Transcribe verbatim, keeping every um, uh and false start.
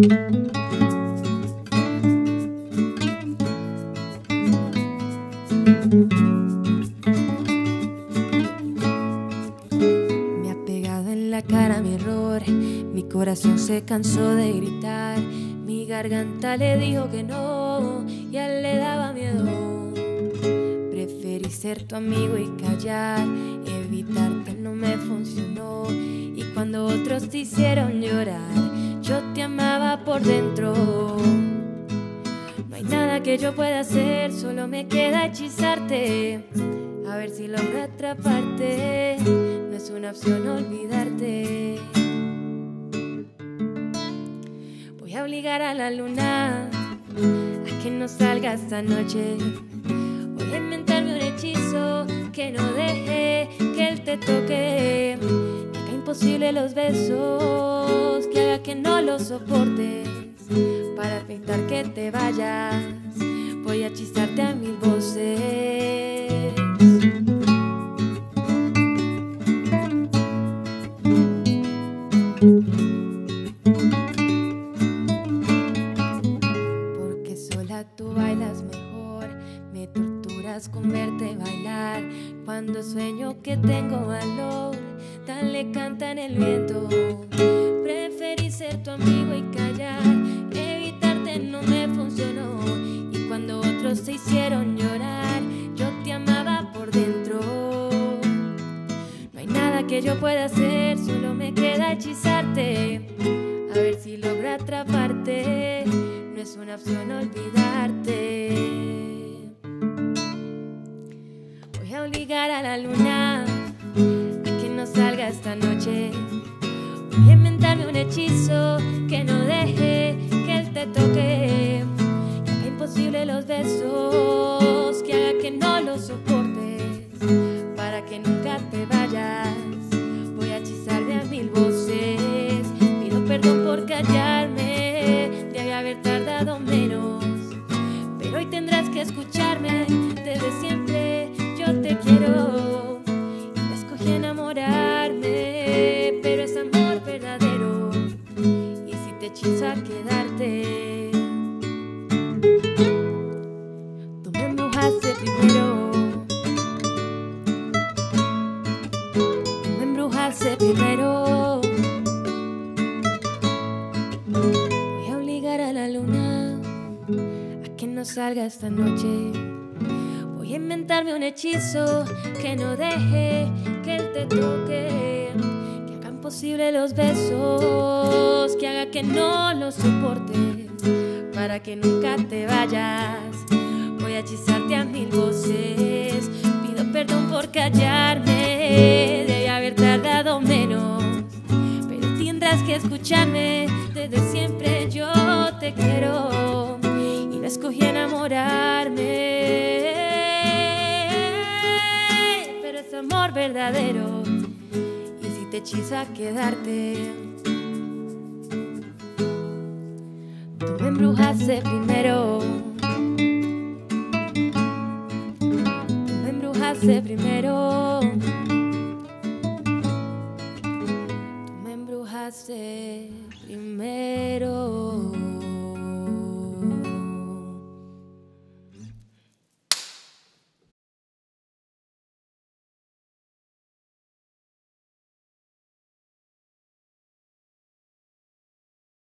Me ha pegado en la cara mi error, mi corazón se cansó de gritar, mi garganta le dijo que no y a él le daba miedo. Preferí ser tu amigo y callar, evitarte no me funcionó, y cuando otros te hicieron llorar, yo te amaba por dentro. No hay nada que yo pueda hacer, solo me queda hechizarte, a ver si logro atraparte. No es una opción olvidarte. Voy a obligar a la luna a que no salga esta noche. Voy a inventarme un hechizo que no deje que él te toque. Imposible los besos, que haga que no los soportes, para evitar que te vayas, voy a hechizarte a mil voces. Porque sola tú bailas mejor, me torturas con verte bailar, cuando sueño que tengo valor, tan le canta en el viento. Preferí ser tu amigo y callar, evitarte no me funcionó, y cuando otros te hicieron llorar, yo te amaba por dentro. No hay nada que yo pueda hacer, solo me queda hechizarte, a ver si logro atraparte. No es una opción olvidarte. Voy a obligar a la luna salga esta noche. Voy a inventarme un hechizo que no deje que él te toque. Que haga imposible los besos, que haga que no los soportes, para que nunca te vayas. Voy a hechizarme a mil voces. Pido perdón por callarme, debe haber tardado menos, pero hoy tendrás que escucharme. Desde siempre yo te quiero. A quedarte, tú me embrujaste primero, tú me embrujaste primero. Voy a obligar a la luna a que no salga esta noche. Voy a inventarme un hechizo que no deje que él te toque, que haga imposible los besos, que haga que no lo soportes, para que nunca te vayas. Voy a hechizarte a mil voces. Pido perdón por callarme, debe haber tardado menos, pero tendrás que escucharme. Desde siempre yo te quiero, y no escogí enamorarme, pero es amor verdadero, y si te hechizo a quedarte. Tú me embrujaste primero, tú me embrujaste primero, tú me embrujaste.